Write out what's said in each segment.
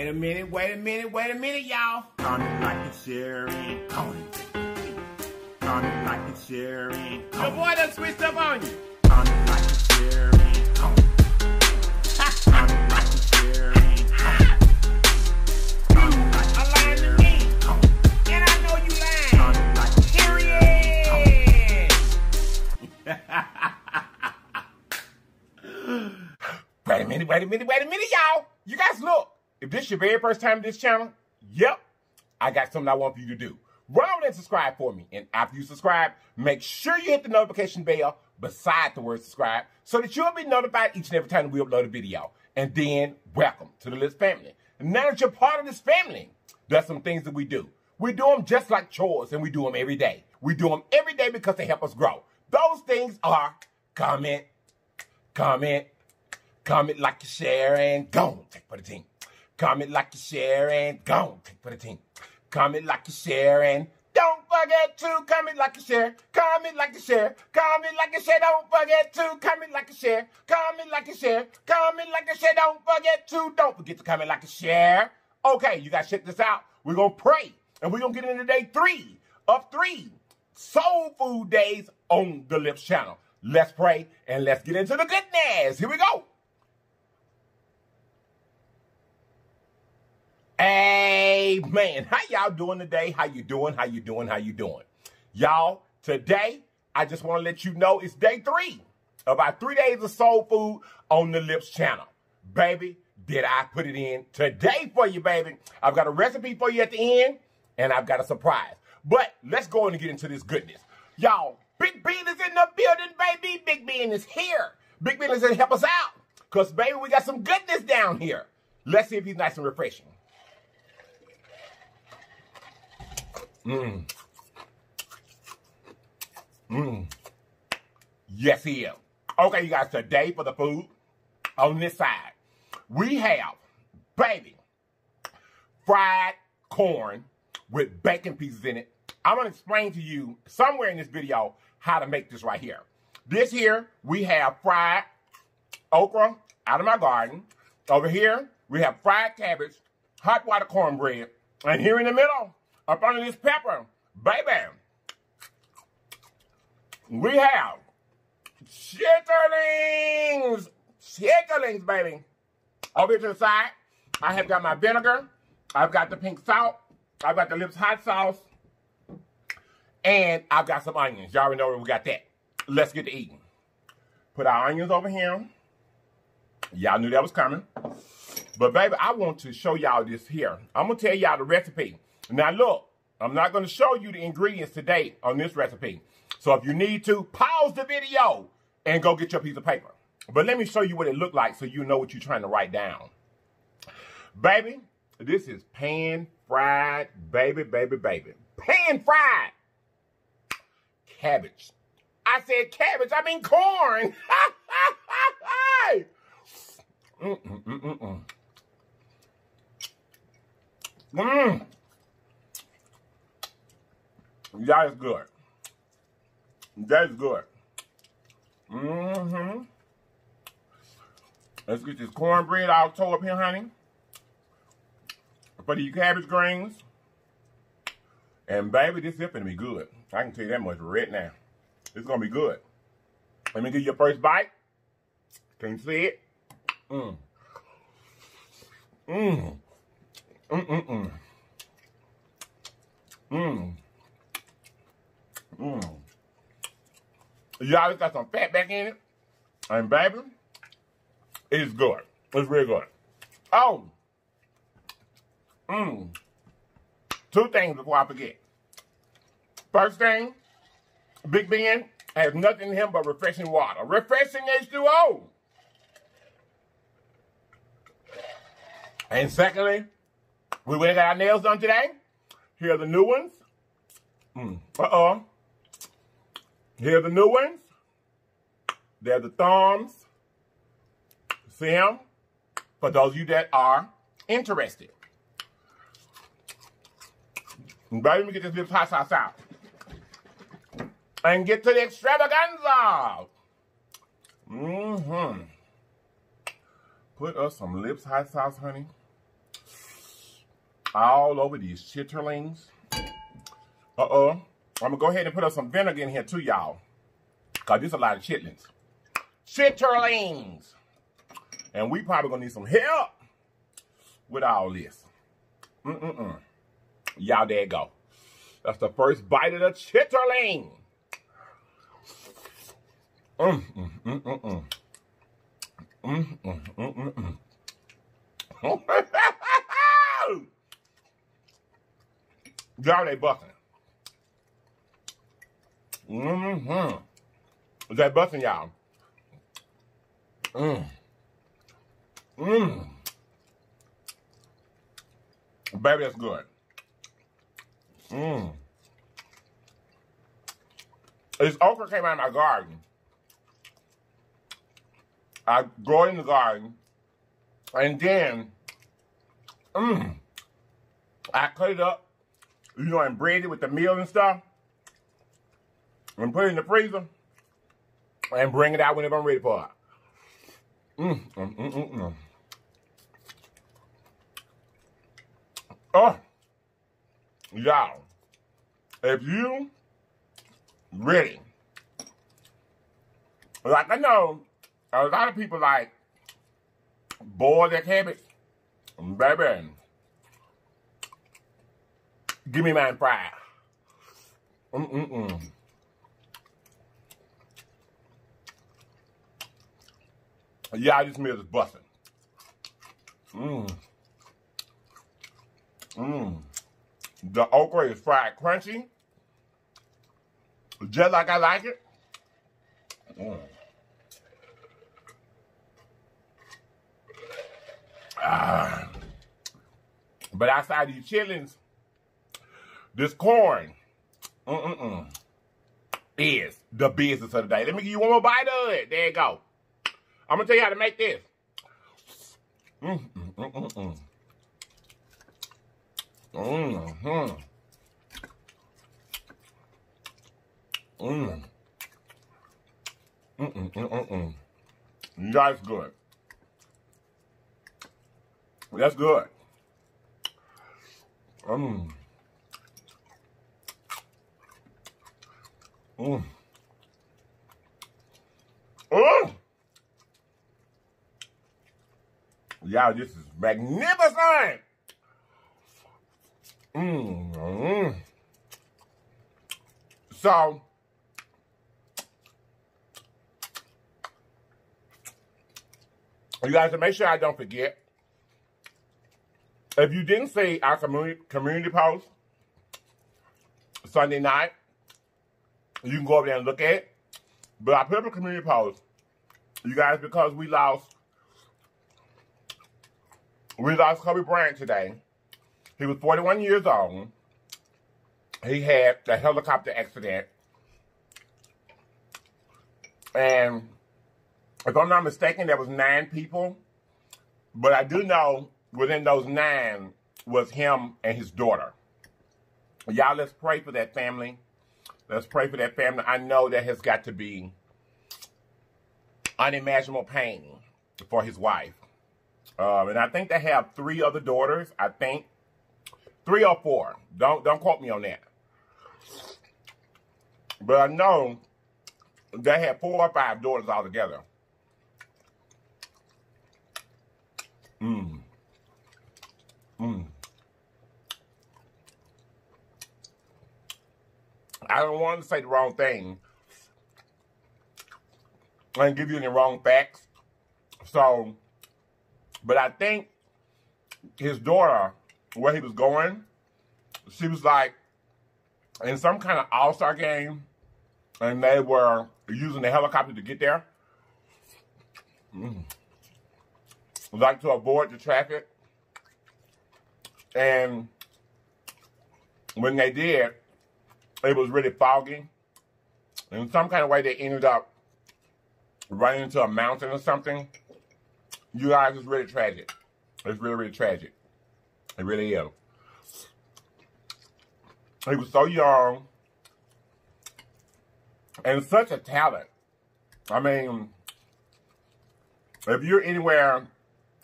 Wait a minute, y'all. Come like the cherry cone. Come like the cherry cone. Your boy done switched up on you. Come like the cherry cone. Come like the cherry cone. I'm lying to me. And I know you lying. Like period. Wait a minute, y'all. You guys look. If this is your very first time to this channel, yep, I got something I want for you to do. Run over and subscribe for me. And after you subscribe, make sure you hit the notification bell beside the word subscribe so that you'll be notified each and every time we upload a video. And then, welcome to the Lips family. And now that you're part of this family, there's some things that we do. We do them just like chores, and we do them every day. We do them every day because they help us grow. Those things are comment like you share and go. Take for the team. Comment like you share and go. Take for the team. Comment like you share and don't forget to comment like you share. Comment like you share. Comment like you share. Don't forget to comment like you share. Comment like you share. Comment like you share. Don't forget to. Don't forget to comment like you share. Okay, you guys check this out. We're going to pray. And we're going to get into day 3 of 3 Soul Food Days on the Lips channel. Let's pray and let's get into the goodness. Here we go. Amen. How y'all doing today? How you doing? Y'all, today, I just want to let you know it's day 3 of our 3 days of soul food on the Lips channel. Baby, did I put it in today for you, baby? I've got a recipe for you at the end, and I've got a surprise. But let's go on and get into this goodness. Y'all, Big Ben is in the building, baby. Big Ben is here. Big Ben is going to help us out because, baby, we got some goodness down here. Let's see if he's nice and refreshing. Yes, he is. Okay, you guys, today for the food on this side, we have, baby, fried corn with bacon pieces in it. I'm going to explain to you somewhere in this video how to make this right here. This here, we have fried okra out of my garden. Over here, we have fried cabbage, hot water cornbread, and here in the middle, up under this pepper, baby, we have chicklings. Chicklings, baby. Over here to the side, I have got my vinegar. I've got the pink salt. I've got the Lips hot sauce. And I've got some onions. Y'all already know where we got that. Let's get to eating. Put our onions over here. Y'all knew that was coming. But, baby, I want to show y'all this here. I'm going to tell y'all the recipe. Now, look, I'm not going to show you the ingredients today on this recipe. So if you need to, pause the video and go get your piece of paper. But let me show you what it looked like so you know what you're trying to write down. Baby, this is pan-fried, baby. Pan-fried cabbage. I said cabbage. I mean corn. That is good. That is good. Let's get this cornbread all tore up here, honey. For these cabbage greens. And baby, this is going to be good. I can tell you that much right now. It's going to be good. Let me give you a first bite. Can you see it? Y'all, it's got some fat back in it. And baby, it's good. It's real good. Oh. Two things before I forget. First thing, Big Ben has nothing in him but refreshing water. Refreshing H2O. And secondly, we went and got our nails done today. Here are the new ones. Here are the new ones. They're the thumbs. See them? For those of you that are interested. Baby, let me get this Lips hot sauce out. And get to the extravaganza. Put us some Lips hot sauce, honey. all over these chitterlings. I'm going to go ahead and put up some vinegar in here too, y'all. Because there's a lot of chitlins. Chitterlings. And we probably going to need some help with all this. Y'all, there you go. That's the first bite of the chitterling. Y'all, they busting. Is that busting, y'all? Baby, that's good. This okra came out of my garden. I grow it in the garden, and then I cut it up, you know, and braid it with the meal and stuff, and put it in the freezer, and bring it out whenever I'm ready for it. Oh, y'all, if you ready, like I know, a lot of people like boil their cabbage, baby. Give me mine fried. Y'all, this meal is busting. The okra is fried crunchy, just like I like it. But outside these chitlins, this corn is the business of the day. Let me give you one more bite of it. There you go. I'm going to tell you how to make this. That's good. That's good. Y'all, this is magnificent. So, you guys, to make sure I don't forget, if you didn't see our community post Sunday night, you can go over there and look at it. But I put up a community post, you guys, because we lost Kobe Bryant today. He was 41 years old. He had a helicopter accident. And if I'm not mistaken, there was 9 people. But I do know within those 9 was him and his daughter. Y'all, let's pray for that family. Let's pray for that family. I know that has got to be unimaginable pain for his wife. And I think they have 3 other daughters, I think. 3 or 4. Don't quote me on that. But I know they had 4 or 5 daughters altogether. I don't want to say the wrong thing and give you any wrong facts. So, but I think his daughter, where he was going, she was like in some kind of all-star game, and they were using the helicopter to get there, like to avoid the traffic. And when they did, it was really foggy, and in some kind of way they ended up running into a mountain or something. You guys, it's really tragic. It's really, really tragic. It really is. He was so young and such a talent. I mean, if you're anywhere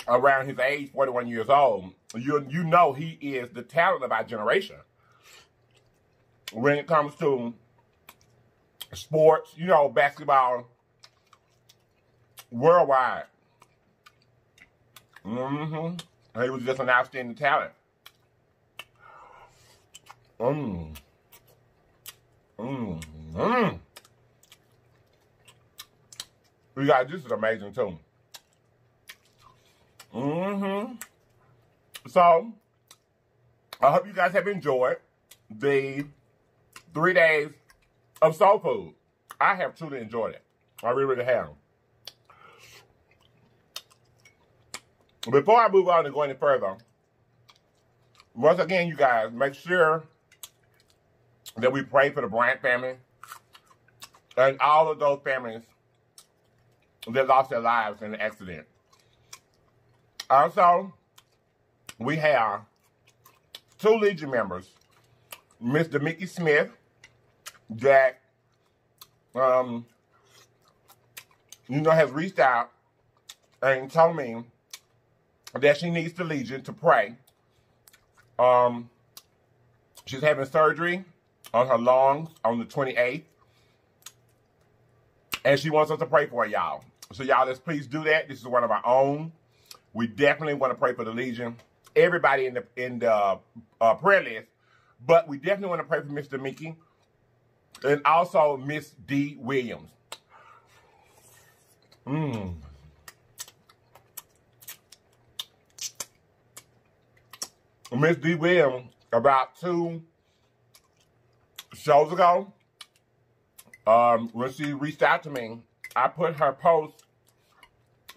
around his age, 41 years old, you know he is the talent of our generation. When it comes to sports, you know, basketball, worldwide. Mm-hmm. He was just an outstanding talent. Mmm. Mmm. Mmm. You guys, this is amazing too. Mm-hmm. So, I hope you guys have enjoyed the 3 days of soul food. I have truly enjoyed it. I really, really have. Before I move on and go any further, once again, you guys, make sure that we pray for the Bryant family and all of those families that lost their lives in the accident. Also, we have 2 Legion members, Mr. Mickey Smith, that, you know, has reached out and told me that she needs the Legion to pray. She's having surgery on her lungs on the 28th. And she wants us to pray for her, y'all. So, y'all, let's please do that. This is one of our own. We definitely want to pray for the Legion. Everybody in the prayer list. But we definitely want to pray for Mr. Mickey. And also Miss D Williams. Mmm. Miss D Williams, about 2 shows ago, when she reached out to me, I put her post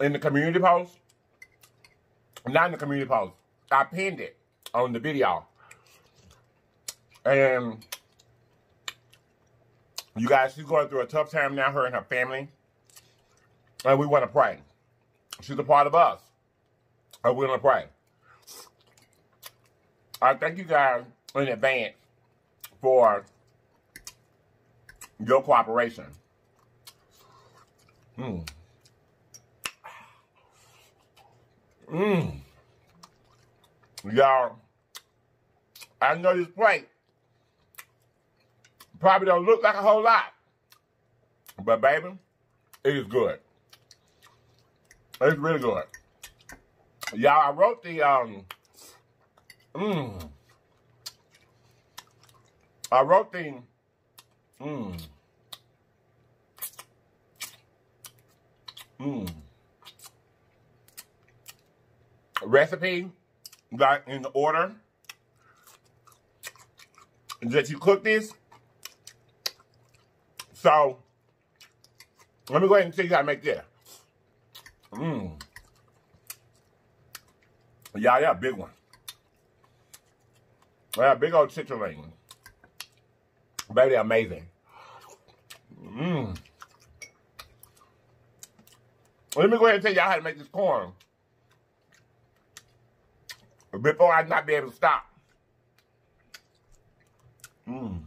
in the community post. Not in the community post. I pinned it on the video. And you guys, she's going through a tough time now, her and her family. And we want to pray. She's a part of us. And we're going to pray. I thank you guys in advance for your cooperation. Mmm. Mmm. Y'all, I know this plate probably don't look like a whole lot, but baby, it is good. It's really good. Y'all, I wrote the, recipe, like in the order that you cook this. So, let me go ahead and show you how to make this. Mmm. Yeah, yeah, big one. Yeah, big old chitterling. Baby, they're amazing. Mmm. Let me go ahead and tell y'all how to make this corn before I not be able to stop. Mmm.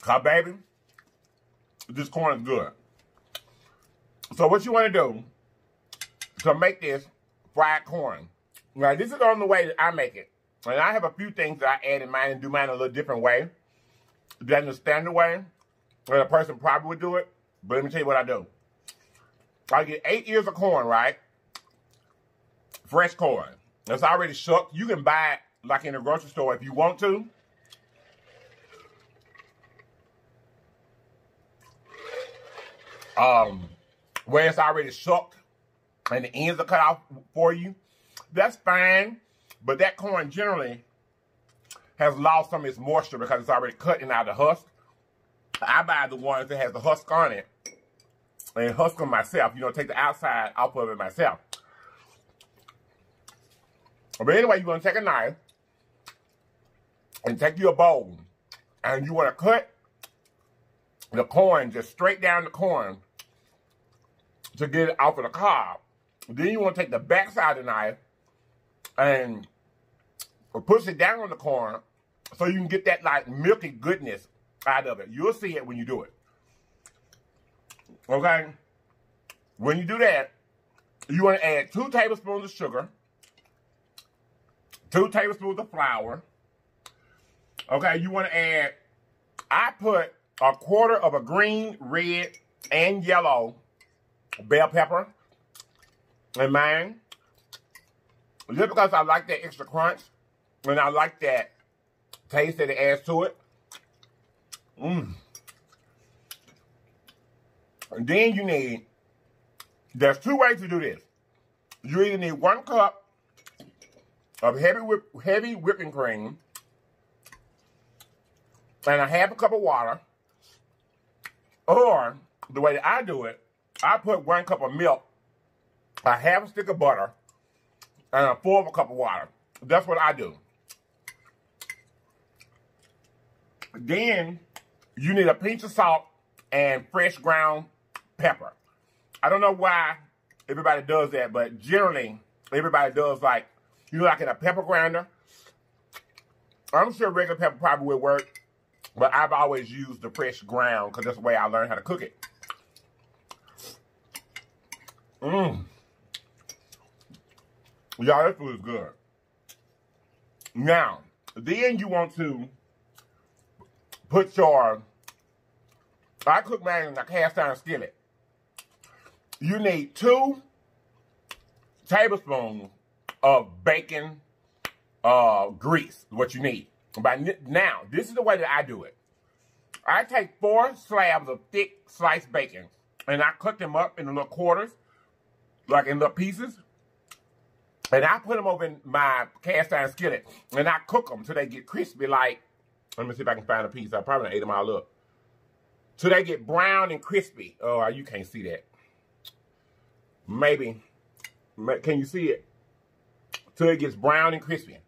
Cause baby, this corn is good. So what you want to do to make this fried corn. Now, this is the only way that I make it. And I have a few things that I add in mine and do mine a little different way than the standard way where a person probably would do it. But let me tell you what I do. I get 8 ears of corn, right? Fresh corn. That's already shucked. You can buy it like in a grocery store if you want to. Where it's already shucked and the ends are cut off for you. That's fine, but that corn generally has lost some of its moisture because it's already cutting out the husk. I buy the ones that has the husk on it and husk them myself. You know, take the outside off of it myself. But anyway, you're going to take a knife and take your bowl and you want to cut the corn just straight down the corn to get it off of the cob. Then you want to take the back side of the knife and push it down on the corn so you can get that like milky goodness out of it. You'll see it when you do it. Okay? When you do that, You want to add 2 tablespoons of sugar, 2 tablespoons of flour. Okay, you want to add, I put 1/4 of a green, red, and yellow bell pepper in mine. Just because I like that extra crunch, and I like that taste that it adds to it. And then you need, there's 2 ways to do this. You either need 1 cup of heavy whipping cream and 1/2 cup of water, or the way that I do it, I put 1 cup of milk, 1/2 stick of butter, and 1/4 cup of water. That's what I do. Then you need a pinch of salt and fresh ground pepper. I don't know why everybody does that, but generally everybody does, like, you know, like in a pepper grinder. I'm sure regular pepper probably would work, but I've always used the fresh ground because that's the way I learned how to cook it. Y'all, this food is good. Now, then you want to put your, I cook mine in a cast iron skillet. You need 2 tablespoons of bacon grease, what you need. Now, this is the way that I do it. I take 4 slabs of thick sliced bacon, and I cut them up into little quarters, like in little pieces, and I put them over in my cast iron skillet, and I cook them till they get crispy, like, let me see if I can find a piece. I probably ate them all up. Till they get brown and crispy. Oh, you can't see that. Maybe. Can you see it? Till it gets brown and crispy.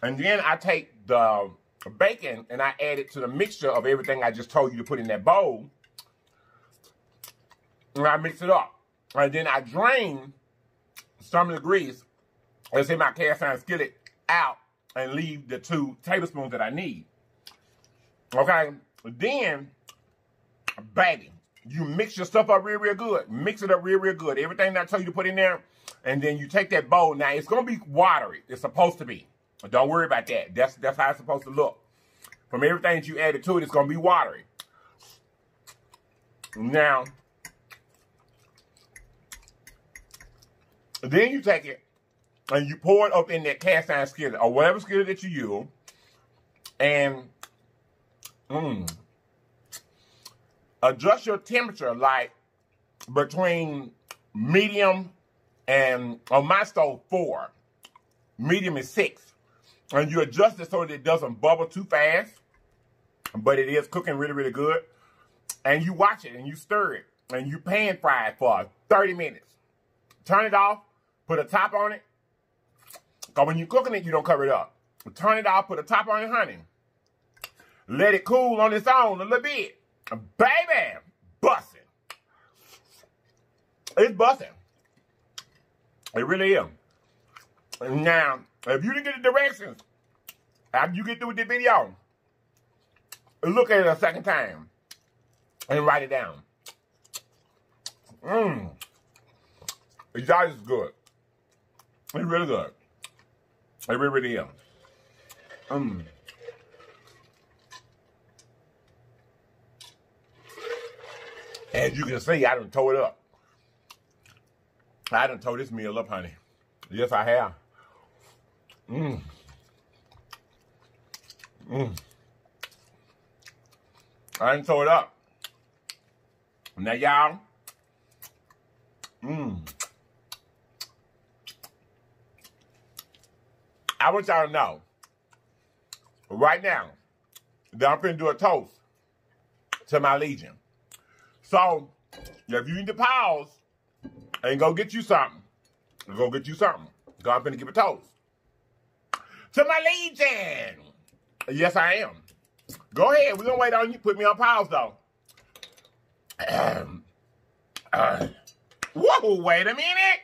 And then I take the bacon and I add it to the mixture of everything I just told you to put in that bowl. And I mix it up. And then I drain some of the grease, let's say my cast iron skillet, out and leave the 2 tablespoons that I need. Okay? Then, baby, you mix your stuff up real, real good. Mix it up real, real good. Everything that I tell you to put in there, and then you take that bowl. Now, it's going to be watery. It's supposed to be. Don't worry about that. That's how it's supposed to look. From everything that you added to it, it's going to be watery. Now, then you take it and you pour it up in that cast iron skillet or whatever skillet that you use. And adjust your temperature, like between medium and, on my stove, 4. Medium is 6. And you adjust it so that it doesn't bubble too fast. But it is cooking really, really good. And you watch it and you stir it. And you pan fry it for 30 minutes. Turn it off. Put a top on it. Because when you're cooking it, you don't cover it up. Turn it off. Put a top on it, honey. Let it cool on its own a little bit. Baby, bussin'. It's bussin'. It really is. Now, if you didn't get the directions, after you get through with the video, look at it a second time and write it down. Y'all, is good. It's really good. It really, really is. As you can see, I done tore it up. I done tore this meal up, honey. Yes, I have. I done tore it up. Now, y'all. I want y'all to know, right now, that I'm finna do a toast to my legion. So, if you need to pause and go get you something, go get you something. God, I'm finna give a toast to my legion. Yes, I am. Go ahead. We're gonna wait on you. Put me on pause, though. Whoa, wait a minute.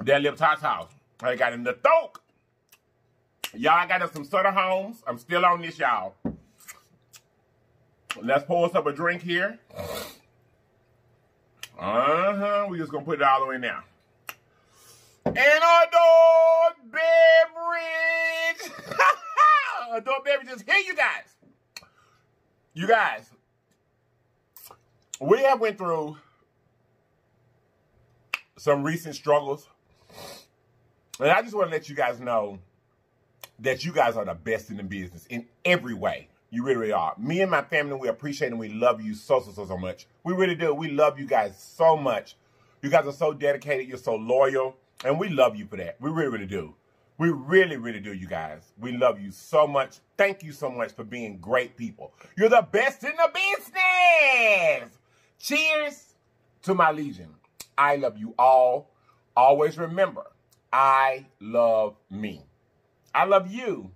That Lips Hot Sauce. I got in the throat. Y'all, I got us some Sutter Homes. I'm still on this, y'all. Let's pour us up a drink here. We're just going to put it all the way now. And adult beverage. Adult beverages. Here you guys. You guys. We have went through some recent struggles. And I just want to let you guys know that you guys are the best in the business in every way. You really are. Me and my family, we appreciate and we love you so much. We really do. We love you guys so much. You guys are so dedicated. You're so loyal. And we love you for that. We really, really do. We really, really do, you guys. We love you so much. Thank you so much for being great people. You're the best in the business. Cheers to my legion. I love you all. Always remember, I love me. I love you.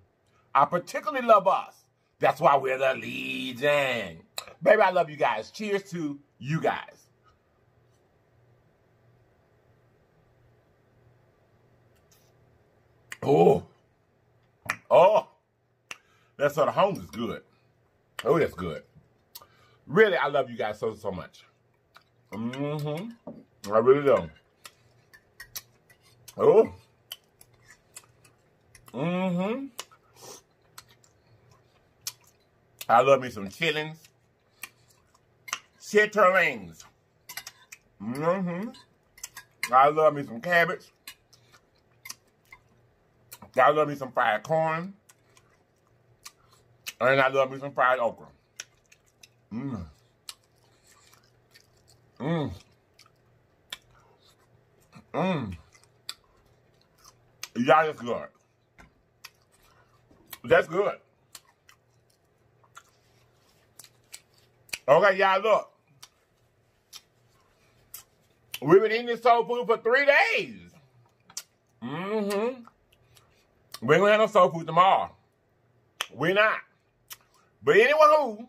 I particularly love us. That's why we're the legion. Baby, I love you guys. Cheers to you guys. Oh. Oh. That sort of home is good. Oh, that's good. Really, I love you guys so much. I really do. Oh. I love me some chillings. Chitterlings. I love me some cabbage. I love me some fried corn. And I love me some fried okra. Yeah, that's good. That's good. Okay, y'all, look. We've been eating this soul food for 3 days. We ain't gonna have no soul food tomorrow. We're not. But anyone who,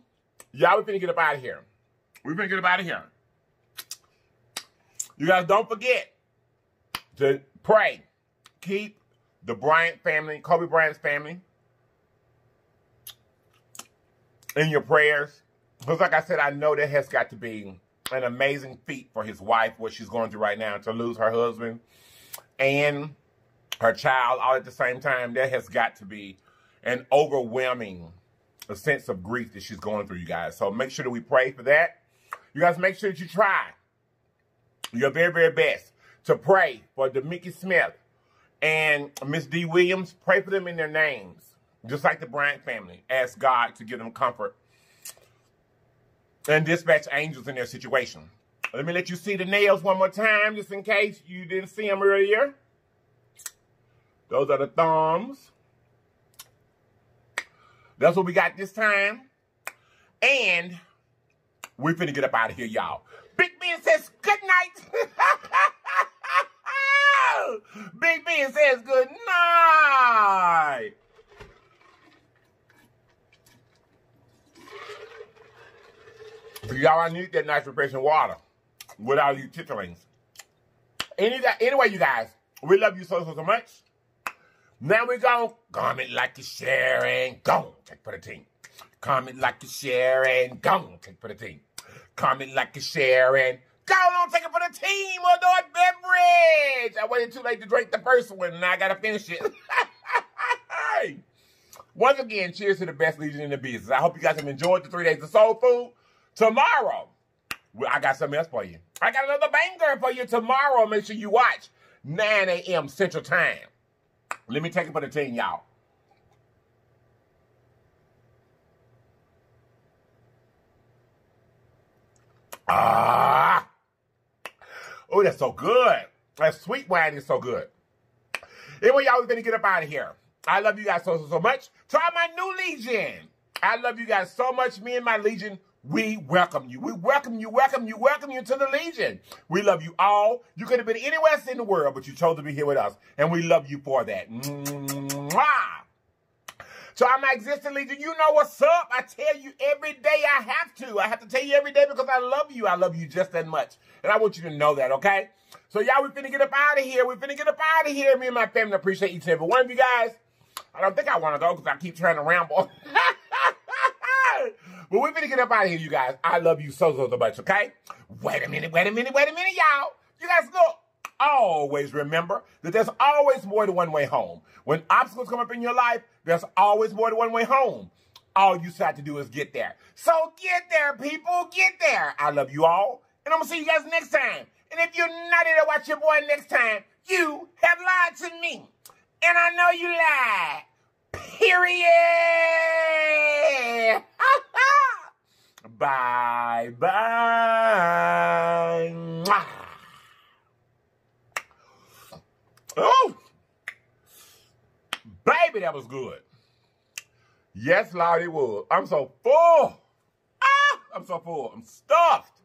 y'all, we finna get up out of here. We finna get up out of here. You guys, don't forget to pray. Keep the Bryant family, Kobe Bryant's family, in your prayers. Because like I said, I know that has got to be an amazing feat for his wife, what she's going through right now, to lose her husband and her child all at the same time. That has got to be an overwhelming sense of grief that she's going through, you guys. So make sure that we pray for that. You guys, make sure that you try your very, very best to pray for DeMickey Smith and Miss D Williams. Pray for them in their names, just like the Bryant family. Ask God to give them comfort and dispatch angels in their situation. Let me let you see the nails one more time, just in case you didn't see them earlier. Those are the thumbs. That's what we got this time. And we're finna get up out of here, y'all. Big Ben says good night. Big Ben says good night. Y'all, I need that nice refreshing water with all you chitterlings. Anyway, you guys, we love you so much. Now we're going to comment, like, and share, and go take for the team. Comment, like, and share, and go take for the team. Comment, like, and share, and go on, take it for the team, adult beverage. I waited too late to drink the first one, and I got to finish it. Once again, cheers to the best legion in the business. I hope you guys have enjoyed the 3 days of soul food. Tomorrow, I got something else for you. I got another banger for you tomorrow. Make sure you watch 9 a.m. Central Time. Let me take it for the team, y'all. Oh, that's so good. That sweet wine is so good. Anyway, y'all, we're going to get up out of here. I love you guys so much. Try my new legion. I love you guys so much. Me and my legion, we welcome you. We welcome you, welcome you to the legion. We love you all. You could have been anywhere else in the world, but you chose to be here with us. And we love you for that. Mwah! So I'm my existing legion. You know what's up. I tell you every day I have to. I have to tell you every day because I love you. I love you just that much. And I want you to know that, okay? So y'all, we finna get up out of here. We finna get up out of here. Me and my family appreciate each and every one of you guys. I don't think I want to go because I keep trying to ramble. Well, we're finna get up out of here, you guys. I love you so, so much, okay? Wait a minute, y'all. You guys know, always remember that there's always more than one way home. When obstacles come up in your life, there's always more than one way home. All you have to do is get there. So get there, people. Get there. I love you all. And I'm going to see you guys next time. And if you're not here to watch your boy next time, you have lied to me. And I know you lied. Period. Bye-bye. Oh, baby, that was good. Yes, Lord, it was. I'm so full. Ah, I'm so full. I'm stuffed.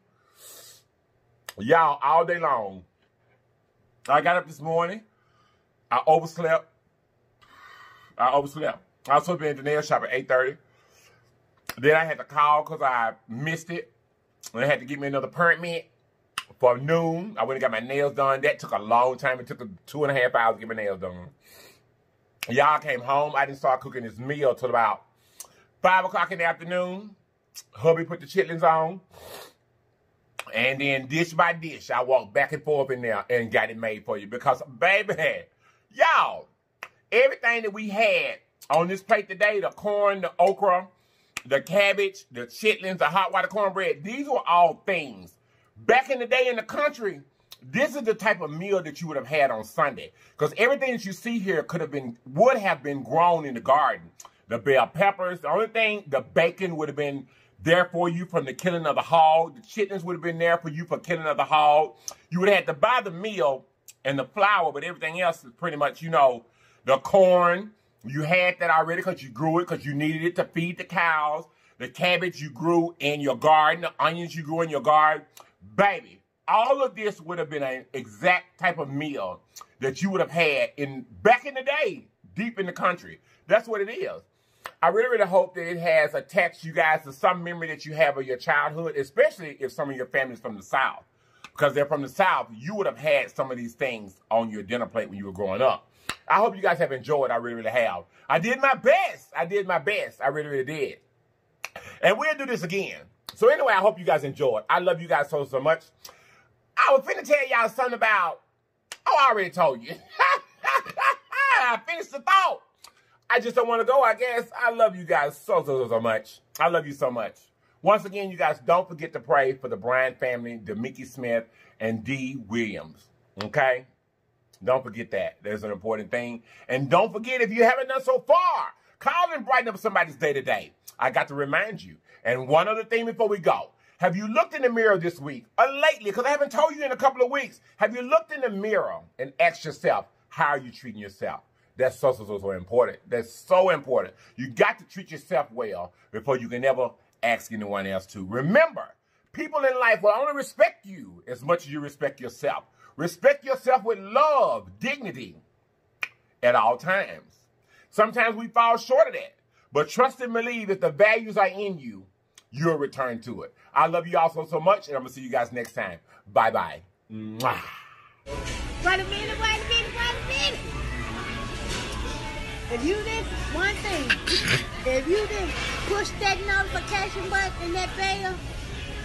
Y'all, all day long. I got up this morning. I overslept. I was supposed to be in the nail shop at 8:30. Then I had to call because I missed it. And I had to get me another permit for noon. I went and got my nails done. That took a long time. It took 2.5 hours to get my nails done. Y'all came home. I didn't start cooking this meal till about 5 o'clock in the afternoon. Hubby put the chitlins on. And then dish by dish, I walked back and forth in there and got it made for you. Because, baby, y'all, everything that we had on this plate today, the corn, the okra, the cabbage, the chitlins, the hot water cornbread, these were all things. Back in the day in the country, this is the type of meal that you would have had on Sunday. Because everything that you see here would have been grown in the garden. The bell peppers, the only thing, the bacon would have been there for you from the killing of the hog. The chitlins would have been there for you for killing of the hog. You would have had to buy the meal and the flour, but everything else is pretty much, you know, the corn. You had that already because you grew it because you needed it to feed the cows. The cabbage you grew in your garden. The onions you grew in your garden. Baby, all of this would have been an exact type of meal that you would have had back in the day, deep in the country. That's what it is. I really, really hope that it has attached you guys to some memory that you have of your childhood, especially if some of your family's from the South. Because they're from the South, you would have had some of these things on your dinner plate when you were growing up. I hope you guys have enjoyed. I really, really have. I did my best. I really, really did. And we'll do this again. So anyway, I hope you guys enjoyed. I love you guys so, so much. I was finna tell y'all something about, I already told you. I finished the thought. I just don't want to go, I guess. I love you guys so, so, so much. I love you so much. Once again, you guys, don't forget to pray for the Bryant family, DeMickey Smith, and D Williams. Okay? Don't forget that. That's an important thing. And don't forget, if you haven't done so far, call and brighten up somebody's day today. I got to remind you. And one other thing before we go. Have you looked in the mirror this week or lately? Because I haven't told you in a couple of weeks. Have you looked in the mirror and asked yourself, how are you treating yourself? That's so, so, so, so important. That's so important. You got to treat yourself well before you can ever ask anyone else to. Remember, people in life will only respect you as much as you respect yourself. Respect yourself with love, dignity at all times. Sometimes we fall short of that. But trust and believe if the values are in you, you'll return to it. I love you all so, so much, and I'm going to see you guys next time. Bye-bye. Mwah. Wait a minute. If you did one thing, if you didn't push that notification button and that bell,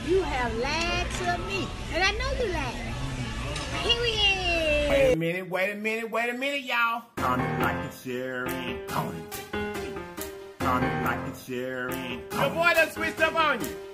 you have lied to me. And I know you lied. Period. Wait a minute, y'all. Comment, like, and share, and comment. Comment, like, and share, and comment. The boy done switched up on you.